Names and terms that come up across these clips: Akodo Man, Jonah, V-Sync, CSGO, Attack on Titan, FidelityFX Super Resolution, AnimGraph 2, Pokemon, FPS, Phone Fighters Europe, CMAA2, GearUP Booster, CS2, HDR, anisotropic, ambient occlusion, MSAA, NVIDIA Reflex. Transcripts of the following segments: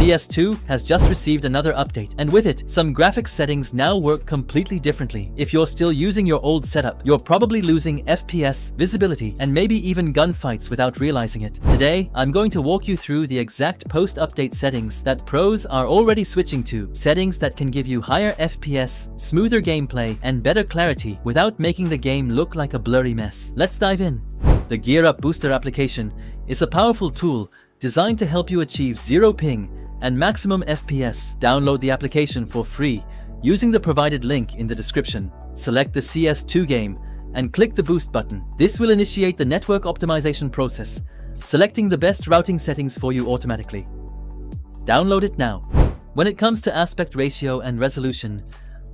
CS2 has just received another update, and with it, some graphics settings now work completely differently. If you're still using your old setup, you're probably losing FPS, visibility, and maybe even gunfights without realizing it. Today, I'm going to walk you through the exact post-update settings that pros are already switching to, settings that can give you higher FPS, smoother gameplay, and better clarity without making the game look like a blurry mess. Let's dive in. The GearUP Booster application is a powerful tool designed to help you achieve zero ping and maximum FPS. Download the application for free using the provided link in the description. Select the CS2 game and click the Boost button. This will initiate the network optimization process, selecting the best routing settings for you automatically. Download it now. When it comes to aspect ratio and resolution,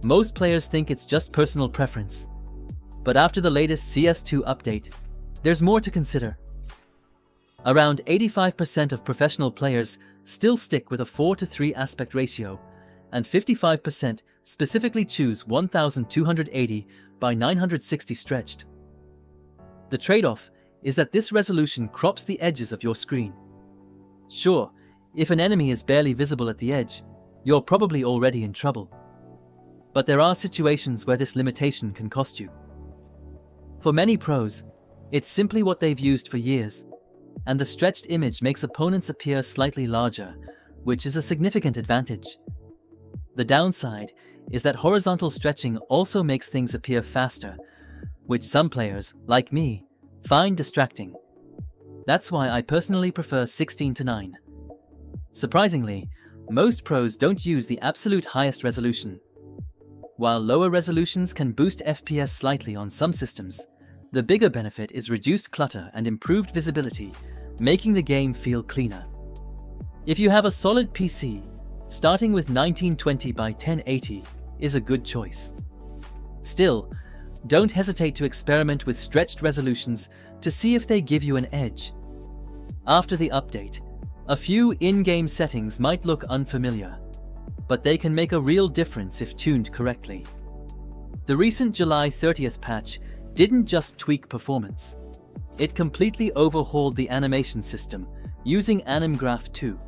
most players think it's just personal preference. But after the latest CS2 update, there's more to consider. Around 85% of professional players still stick with a 4:3 aspect ratio, and 55% specifically choose 1280 by 960 stretched. The trade-off is that this resolution crops the edges of your screen. Sure, if an enemy is barely visible at the edge, you're probably already in trouble. But there are situations where this limitation can cost you. For many pros, it's simply what they've used for years, and the stretched image makes opponents appear slightly larger, which is a significant advantage. The downside is that horizontal stretching also makes things appear faster, which some players, like me, find distracting. That's why I personally prefer 16:9. Surprisingly, most pros don't use the absolute highest resolution. While lower resolutions can boost FPS slightly on some systems, the bigger benefit is reduced clutter and improved visibility, making the game feel cleaner. If you have a solid PC, starting with 1920 by 1080 is a good choice. Still, don't hesitate to experiment with stretched resolutions to see if they give you an edge. After the update, a few in-game settings might look unfamiliar, but they can make a real difference if tuned correctly. The recent July 30th patch didn't just tweak performance. It completely overhauled the animation system using AnimGraph 2.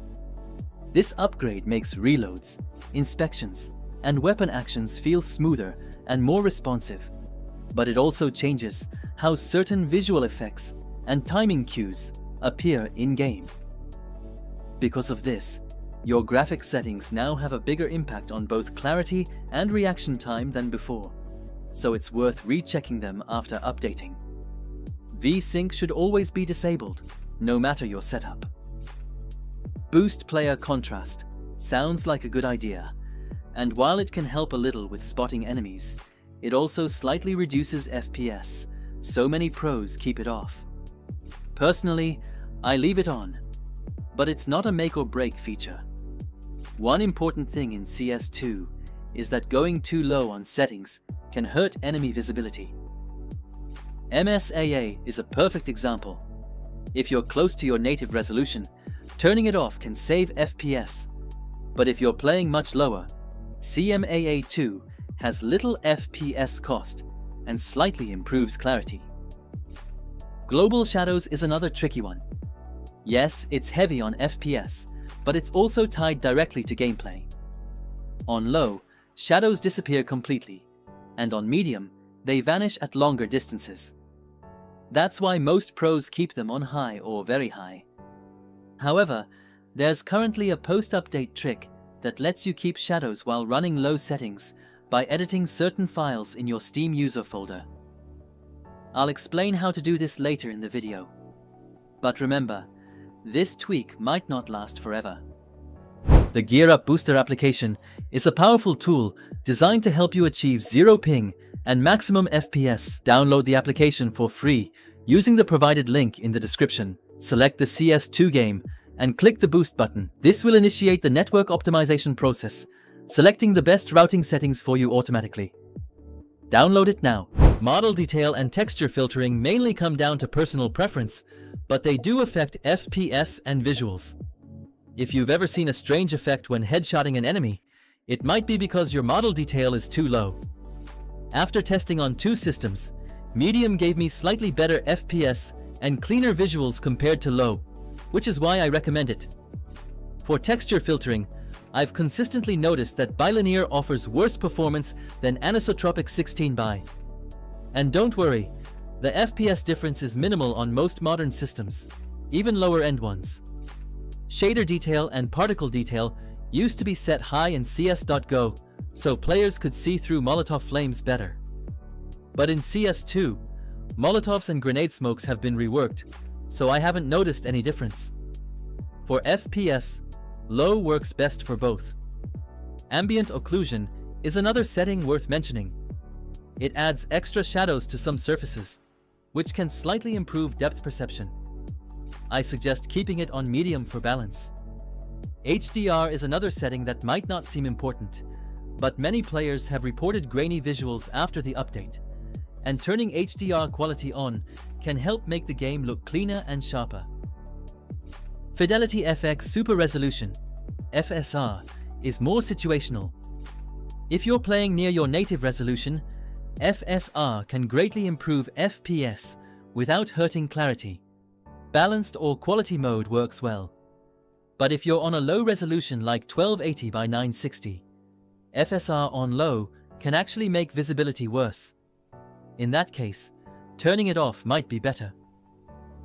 This upgrade makes reloads, inspections, and weapon actions feel smoother and more responsive, but it also changes how certain visual effects and timing cues appear in-game. Because of this, your graphic settings now have a bigger impact on both clarity and reaction time than before, so it's worth rechecking them after updating. V-Sync should always be disabled, no matter your setup. Boost player contrast sounds like a good idea, and while it can help a little with spotting enemies, it also slightly reduces FPS, so many pros keep it off. Personally, I leave it on, but it's not a make or break feature. One important thing in CS2 is that going too low on settings can hurt enemy visibility. MSAA is a perfect example. If you're close to your native resolution, turning it off can save FPS. But if you're playing much lower, CMAA2 has little FPS cost and slightly improves clarity. Global shadows is another tricky one. Yes, it's heavy on FPS, but it's also tied directly to gameplay. On low, shadows disappear completely, and on medium, they vanish at longer distances. That's why most pros keep them on high or very high. However, there's currently a post-update trick that lets you keep shadows while running low settings by editing certain files in your Steam user folder. I'll explain how to do this later in the video. But remember, this tweak might not last forever. The GearUP Booster application is a powerful tool designed to help you achieve zero ping and maximum FPS. Download the application for free using the provided link in the description. Select the CS2 game and click the Boost button. This will initiate the network optimization process, selecting the best routing settings for you automatically. Download it now. Model detail and texture filtering mainly come down to personal preference, but they do affect FPS and visuals. If you've ever seen a strange effect when headshotting an enemy, it might be because your model detail is too low. After testing on two systems, medium gave me slightly better FPS and cleaner visuals compared to low, which is why I recommend it. For texture filtering, I've consistently noticed that bilinear offers worse performance than anisotropic 16:by. And don't worry, the FPS difference is minimal on most modern systems, even lower-end ones. Shader detail and particle detail used to be set high in CS.Go, so players could see through Molotov flames better. But in CS2, Molotovs and grenade smokes have been reworked, so I haven't noticed any difference. For FPS, low works best for both. Ambient occlusion is another setting worth mentioning. It adds extra shadows to some surfaces, which can slightly improve depth perception. I suggest keeping it on medium for balance. HDR is another setting that might not seem important, but many players have reported grainy visuals after the update, and turning HDR quality on can help make the game look cleaner and sharper. FidelityFX Super Resolution (FSR) is more situational. If you're playing near your native resolution, FSR can greatly improve FPS without hurting clarity. Balanced or quality mode works well. But if you're on a low resolution like 1280 by 960, FSR on low can actually make visibility worse. In that case, turning it off might be better.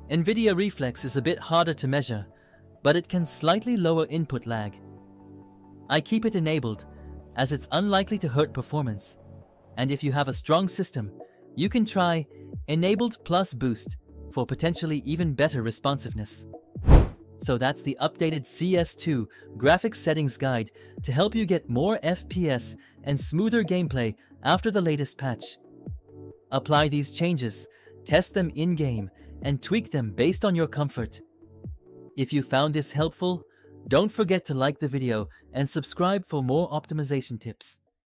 NVIDIA Reflex is a bit harder to measure, but it can slightly lower input lag. I keep it enabled, as it's unlikely to hurt performance. And if you have a strong system, you can try Enabled Plus Boost for potentially even better responsiveness. So that's the updated CS2 graphics settings guide to help you get more FPS and smoother gameplay after the latest patch. Apply these changes, test them in-game, and tweak them based on your comfort. If you found this helpful, don't forget to like the video and subscribe for more optimization tips.